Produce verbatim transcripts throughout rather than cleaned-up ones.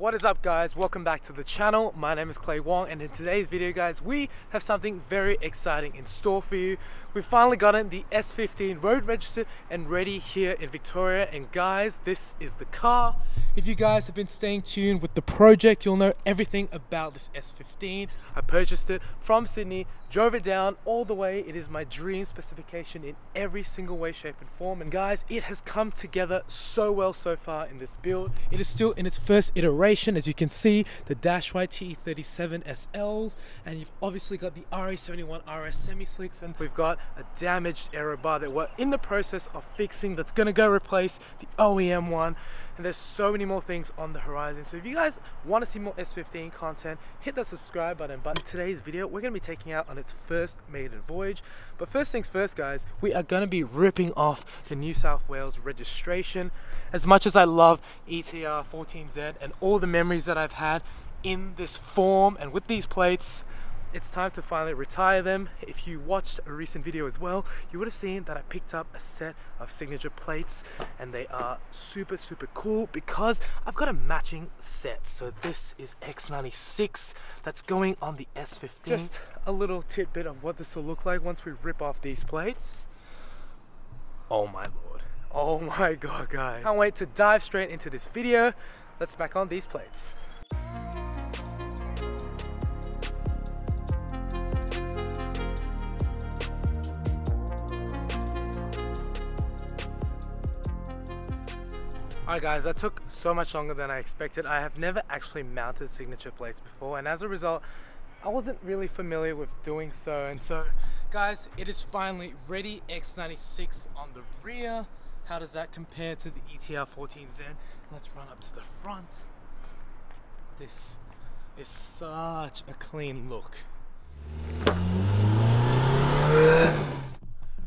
What is up, guys? Welcome back to the channel. My name is Clay Wong, and in today's video, guys, we have something very exciting in store for you. We've finally gotten the S fifteen road registered and ready here in Victoria, and guys, this is the car. If you guys have been staying tuned with the project, you'll know everything about this S fifteen. I purchased it from Sydney, drove it down all the way. It is my dream specification in every single way, shape and form, and guys, it has come together so well so far in this build. It is still in its first iteration. As you can see, the Dash Y T thirty-seven S Ls, and you've obviously got the R E seventy-one R S semi-slicks, and we've got a damaged aero bar that we're in the process of fixing that's going to go replace the O E M one, and there's so many more things on the horizon. So if you guys want to see more S fifteen content, hit that subscribe button. But in today's video, we're going to be taking out on its first maiden voyage. But first things first, guys, we are going to be ripping off the New South Wales registration. As much as I love E T R fourteen Z and all all the memories that I've had in this form and with these plates, it's time to finally retire them. If you watched a recent video as well, you would have seen that I picked up a set of signature plates, and they are super super cool because I've got a matching set. So this is X ninety-six that's going on the S fifteen. Just a little tidbit of what this will look like once we rip off these plates. Oh my lord, oh my god, guys, can't wait to dive straight into this video. Let's back on these plates. Alright guys, that took so much longer than I expected. I have never actually mounted signature plates before, and as a result, I wasn't really familiar with doing so. And so, guys, it is finally ready. X ninety-six on the rear. How does that compare to the E T R fourteen Z? Let's run up to the front. This is such a clean look.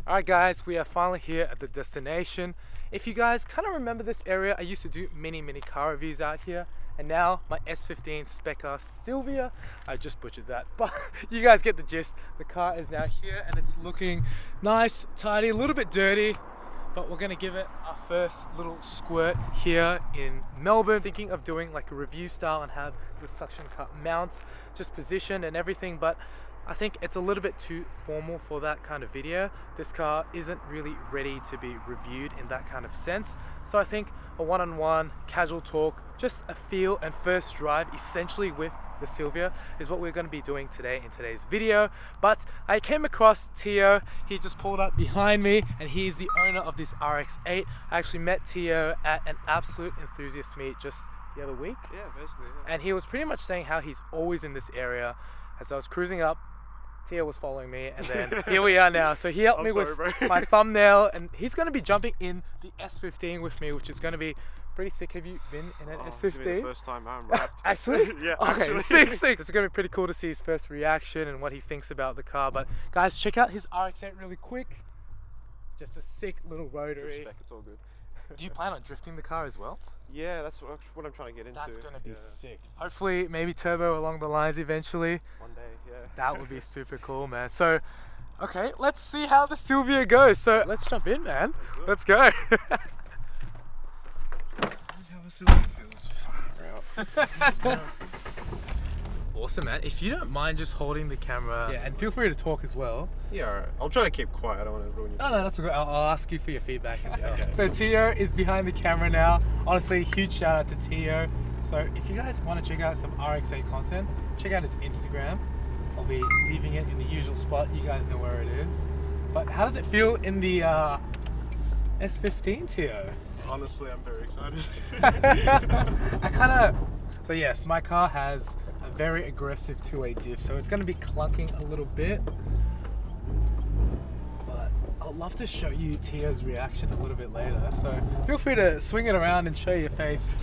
Alright guys, we are finally here at the destination. If you guys kind of remember this area, I used to do many, many car reviews out here. And now my S fifteen Spec R Silvia, I just butchered that, but you guys get the gist. The car is now here and it's looking nice, tidy, a little bit dirty. But we're going to give it our first little squirt here in Melbourne. Thinking of doing like a review style and have the suction cup mounts just positioned and everything, but I think it's a little bit too formal for that kind of video. This car isn't really ready to be reviewed in that kind of sense. So I think a one-on-one casual talk, just a feel and first drive essentially with the Silvia is what we're going to be doing today in today's video. But I came across Theo. He just pulled up behind me, and he is the owner of this R X eight. I actually met Theo at an absolute enthusiast meet just the other week. Yeah, basically. Yeah. And he was pretty much saying how he's always in this area. As I was cruising up, Theo was following me, and then here we are now. So he helped I'm me sorry, with bro. my thumbnail, and he's going to be jumping in the S fifteen with me, which is going to be pretty sick. Have you been in an oh, S fifteen? It's been the first time I'm wrapped. Actually? Yeah, okay, actually. Sick, sick. It's going to be pretty cool to see his first reaction and what he thinks about the car. But guys, check out his R X eight really quick. Just a sick little rotary. Respect, it's all good. Do you plan on drifting the car as well? Yeah, that's what, what I'm trying to get into. That's going to be yeah. sick. Hopefully, maybe turbo along the lines eventually. One day, yeah. That would be super cool, man. So, okay, let's see how the Silvia goes. So, let's jump in, man. Let's go. Awesome, man. If you don't mind just holding the camera. Yeah, and feel free to talk as well. Yeah, alright. I'll try to keep quiet. I don't want to ruin your No, no, that's all right. I'll, I'll ask you for your feedback and stuff. Okay. So Theo is behind the camera now. Honestly, huge shout out to Theo. So if you guys want to check out some R X eight content, check out his Instagram. I'll be leaving it in the usual spot. You guys know where it is. But how does it feel in the uh, S fifteen, Theo? Honestly, I'm very excited. I kind of... So yes, my car has a very aggressive two-way diff, so it's going to be clunking a little bit. But I'd love to show you Theo's reaction a little bit later, so feel free to swing it around and show your face.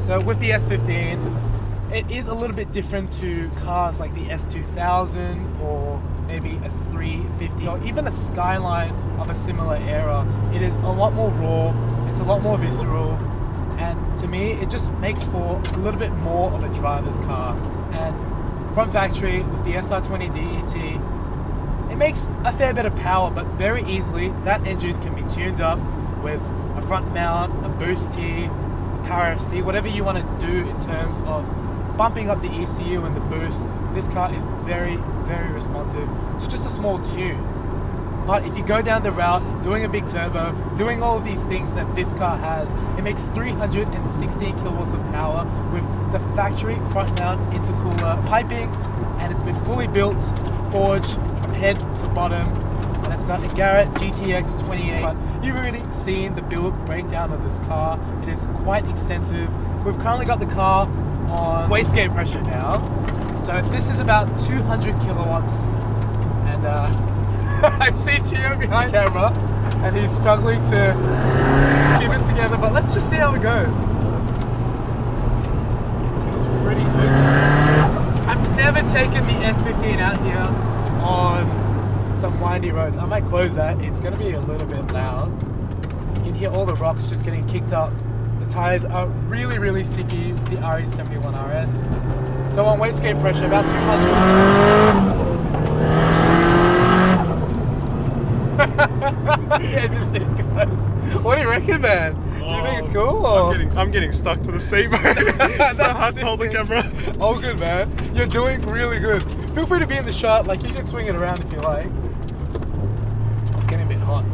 So with the S fifteen, it is a little bit different to cars like the S two thousand or maybe a three fifty or even a Skyline of a similar era. It is a lot more raw, it's a lot more visceral, and to me it just makes for a little bit more of a driver's car. And from factory with the S R twenty D E T, it makes a fair bit of power, but very easily that engine can be tuned up with a front mount, a boost tee, Power F C, whatever you want to do in terms of bumping up the E C U and the boost, this car is very, very responsive to just a small tune. But if you go down the route, doing a big turbo, doing all of these things that this car has, it makes three hundred sixteen kilowatts of power with the factory front mount intercooler piping, and it's been fully built, forged from head to bottom, and it's got a Garrett G T X twenty-eight. But you've already seen the build breakdown of this car. It is quite extensive. We've currently got the car on wastegate pressure now. So this is about two hundred kilowatts, and uh, I see Theo behind camera and he's struggling to keep it together, but let's just see how it goes. It feels pretty good. I've never taken the S fifteen out here on some windy roads. I might close that, it's going to be a little bit loud. You can hear all the rocks just getting kicked up. The tyres are really, really sticky with the R E seventy-one R S. So on wastegate pressure, about two hundred. Yeah, just think, guys. What do you reckon, man? Oh, do you think it's cool? Or? I'm, getting, I'm getting stuck to the seat, bro. It's so hard to hold the camera. All good, man. You're doing really good. Feel free to be in the shot. Like, you can swing it around if you like. It's getting a bit hot.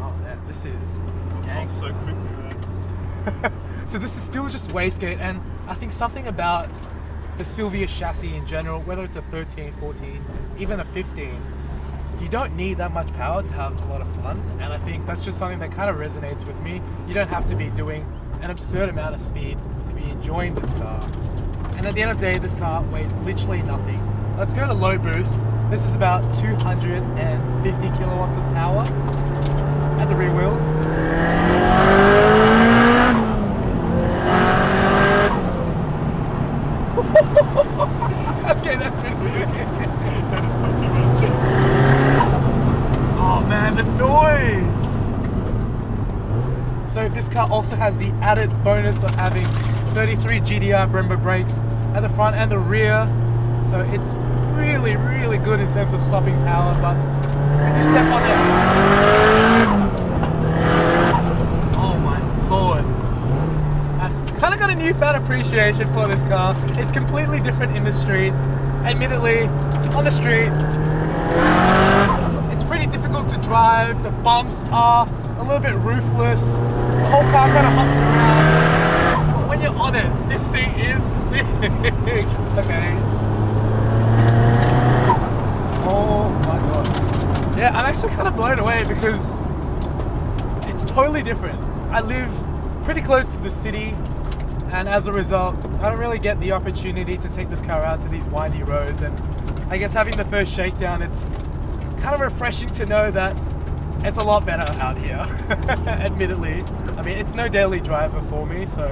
Oh, man. This is... Hot so quickly, man. So this is still just wastegate. And I think something about the Silvia chassis in general, whether it's a thirteen, fourteen, even a fifteen, you don't need that much power to have a lot of fun, and I think that's just something that kind of resonates with me. You don't have to be doing an absurd amount of speed to be enjoying this car. And at the end of the day, this car weighs literally nothing. Let's go to low boost. This is about two hundred fifty kilowatts of power at the rear wheels. Okay, that's pretty good. That is still too much. Oh man, the noise! So this car also has the added bonus of having thirty-three G D I Brembo brakes at the front and the rear. So it's really, really good in terms of stopping power, but when you step on it... Oh my lord! I've kind of got a newfound appreciation for this car. It's completely different in the street. Admittedly, on the street, difficult to drive, the bumps are a little bit ruthless, the whole car kind of hops around, but when you're on it, this thing is sick. Okay. Oh my god. Yeah, I'm actually kind of blown away because it's totally different. I live pretty close to the city, and as a result, I don't really get the opportunity to take this car out to these windy roads, and I guess having the first shakedown, it's kind of refreshing to know that it's a lot better out here. Admittedly, I mean, it's no daily driver for me, so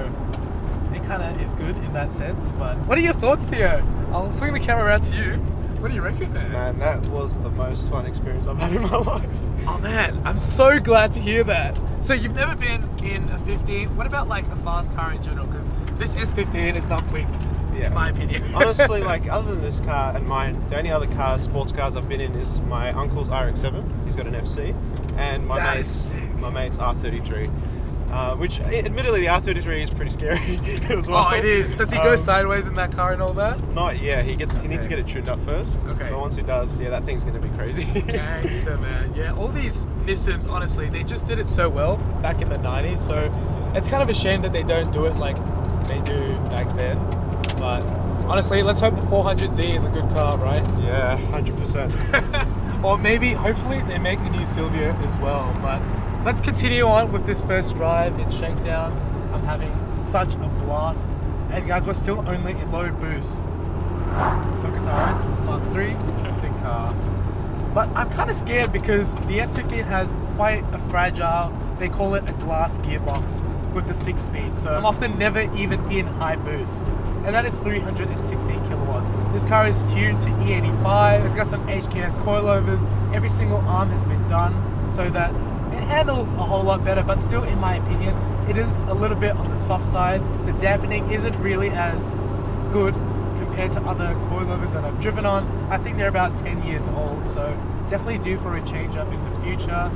it kind of is good in that sense. But what are your thoughts, Theo? I'll swing the camera around to you. What do you reckon, man? Man, that was the most fun experience I've had in my life. Oh man, I'm so glad to hear that. So you've never been in a fifteen. What about like a fast car in general? Because this S fifteen is not quick. Yeah. In my opinion. Honestly, like, other than this car and mine, the only other car, sports cars I've been in is my uncle's R X seven. He's got an F C, and my that mate's is sick. my mate's R thirty-three, uh, which admittedly the R thirty-three is pretty scary as well. Oh, it is. Does he go um, sideways in that car and all that? Not yeah. He gets. Okay. He needs to get it tuned up first. Okay. But once he does, yeah, that thing's gonna be crazy. Gangster, man. Yeah. All these Nissans, honestly, they just did it so well back in the nineties. So it's kind of a shame that they don't do it like they do back then. But honestly, let's hope the four hundred Z is a good car, right? Yeah, one hundred percent. Or maybe, hopefully, they make a new Silvia as well. But let's continue on with this first drive in shakedown. I'm having such a blast. And guys, we're still only in low boost. Focus R S, Mark three, sick car. But I'm kind of scared because the S fifteen has quite a fragile, they call it a glass gearbox with the six speed. So I'm often never even in high boost. And that is three hundred sixteen kilowatts. This car is tuned to E eighty-five. It's got some H K S coilovers. Every single arm has been done so that it handles a whole lot better, but still, in my opinion, it is a little bit on the soft side. The dampening isn't really as good compared to other coilovers that I've driven on. I think they're about ten years old, so definitely due for a change up in the future.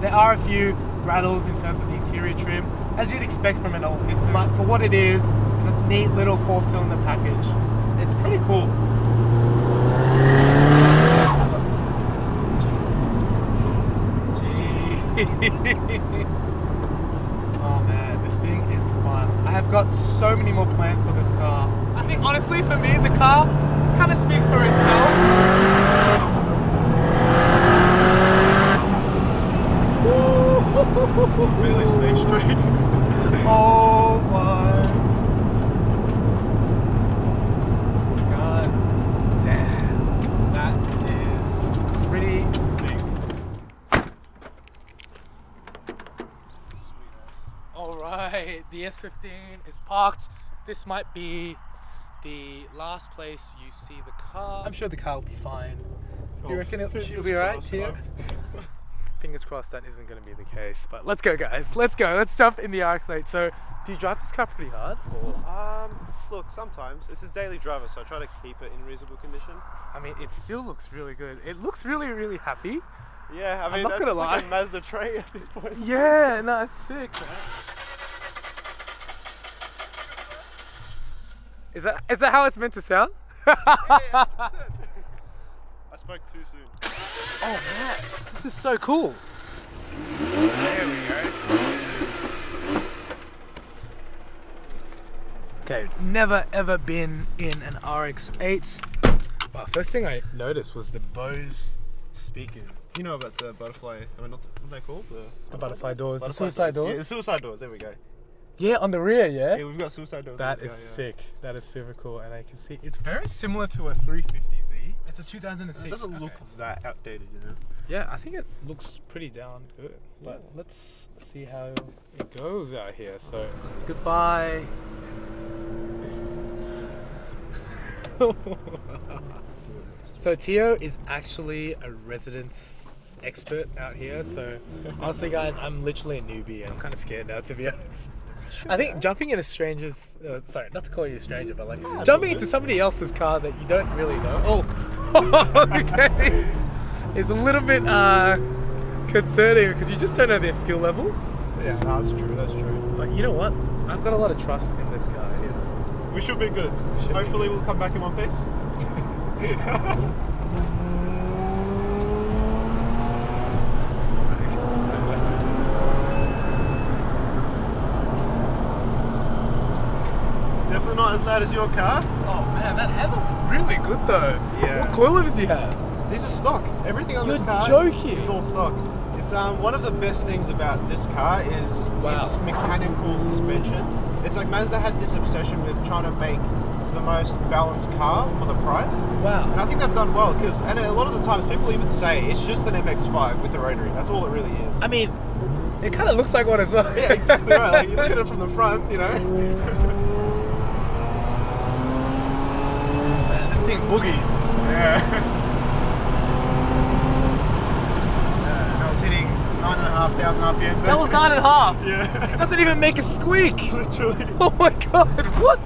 There are a few rattles in terms of the interior trim, as you'd expect from an old piston. Like, for what it is, in a neat little four-cylinder package, it's pretty cool. Jesus. Oh man, this thing is fun. I have got so many more plans for this car. I think honestly, for me, the car kind of speaks for itself. Really stay straight. Oh my god damn, that is pretty sick. Alright, the S fifteen is parked. This might be the last place you see the car. I'm sure the car will be fine. Do you oh, reckon it, she'll be alright here? Fingers crossed that isn't going to be the case, but let's go guys, let's go, let's jump in the R X eight. So, do you drive this car pretty hard? Or? Um, look, sometimes. It's a daily driver, so I try to keep it in reasonable condition. I mean, it still looks really good. It looks really, really happy. Yeah, I mean, I'm not gonna lie. Like a Mazda trait at this point. Yeah, no, it's sick, man. Is that, is that how it's meant to sound? Yeah, yeah, one hundred percent. I spoke too soon. Oh man, this is so cool. There we go. Okay, never ever been in an R X eight. Wow, first thing I noticed was the Bose speakers. You know about the butterfly, I mean, not the, what are they called? The, the butterfly doors, butterfly the suicide doors. doors? Yeah, the suicide doors, there we go. Yeah, on the rear, yeah? Yeah, we've got suicide doors. That is guy, sick. Yeah. That is super cool, and I can see it's very similar to a three fifty Z. It's a two thousand six. It doesn't look okay. that outdated, you know. Yeah, I think it looks pretty down good. But yeah. Let's see how it goes out here. So goodbye. So Theo is actually a resident expert out here. So honestly, guys, I'm literally a newbie, and I'm kind of scared now, to be honest. Sure. I think jumping in a stranger's, uh, sorry, not to call you a stranger, but like yeah, jumping into somebody else's car that you don't really know, oh, okay, is a little bit uh, concerning because you just don't know their skill level. Yeah, that's true, that's true. But you know what? I've got a lot of trust in this guy here. Yeah. We should be good. We should Hopefully be. We'll come back in one piece. Not as loud as your car. Oh man, that handle's really good though. Yeah. What coil levers do you have? These are stock. Everything on You're this car joking. is all stock. It's um, one of the best things about this car is wow. its mechanical suspension. It's like Mazda had this obsession with trying to make the most balanced car for the price. Wow. And I think they've done well because, and a lot of the times people even say it's just an M X five with a rotary. That's all it really is. I mean, it kind of looks like one as well. Yeah, exactly right. Like, you look at it from the front, you know. Boogies. Yeah. uh, I was hitting nine and a half thousand R P M. That was nine and a half. Yeah. It doesn't even make a squeak. Literally. Oh my god! What?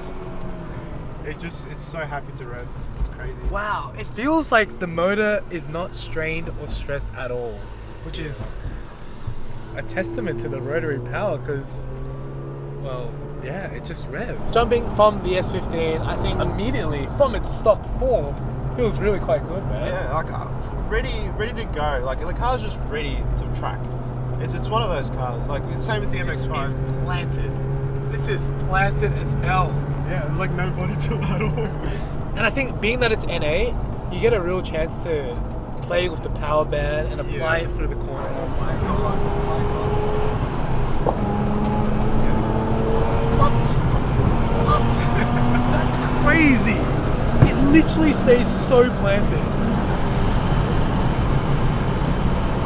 It just—it's so happy to rev. It's crazy. Wow! It feels like the motor is not strained or stressed at all, which is a testament to the rotary power. Because, well. Yeah, it just revs. Jumping from the S fifteen, I think immediately from its stock form, feels really quite good, man. Yeah, like I'm ready, ready to go. Like the car's just ready to track. It's it's one of those cars. Like same with the M X five. This is planted. This is planted as hell. Yeah, there's like no body to it at all. And I think being that it's N A, you get a real chance to play with the power band and apply yeah. it through the corner. Oh my god! Oh my god! What? That's crazy! It literally stays so planted.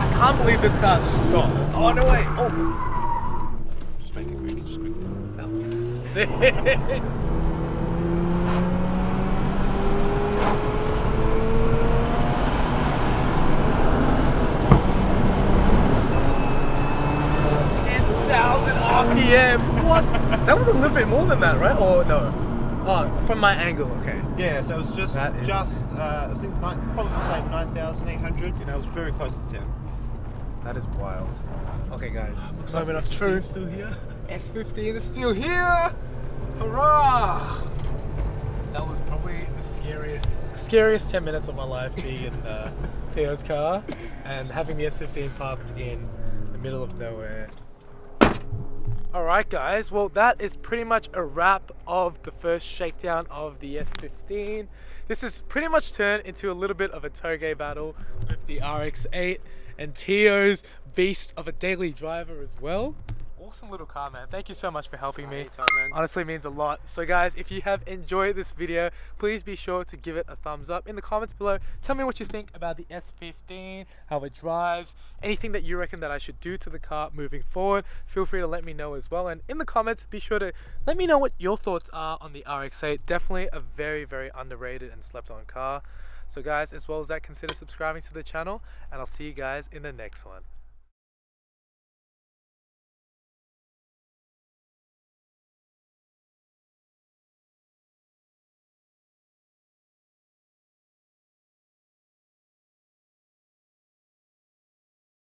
I can't believe this car's stopped. Oh no way! Oh! Just make it quick, just quick. That was sick! ten thousand R P M! What? That was a little bit more than that, right? Or no? Oh, from my angle, okay. Yeah, so it was just, is... just uh, I was thinking nine, probably say nine thousand eight hundred, and I was very close to ten. That is wild. Okay guys, looks like that's true. Still here. S fifteen is still here! Hurrah! That was probably the scariest scariest ten minutes of my life being in uh, Theo's car and having the S fifteen parked in the middle of nowhere. Alright guys, well that is pretty much a wrap of the first shakedown of the S fifteen. This has pretty much turned into a little bit of a toge battle with the R X eight and Theo's beast of a daily driver as well. Awesome little car, man. Thank you so much for helping me. Anytime, man. Honestly means a lot. So guys, if you have enjoyed this video, please be sure to give it a thumbs up. In the comments below, tell me what you think about the S fifteen, how it drives, anything that you reckon that I should do to the car moving forward. Feel free to let me know as well. And in the comments, be sure to let me know what your thoughts are on the R X eight. Definitely a very, very underrated and slept on car. So guys, as well as that, consider subscribing to the channel and I'll see you guys in the next one.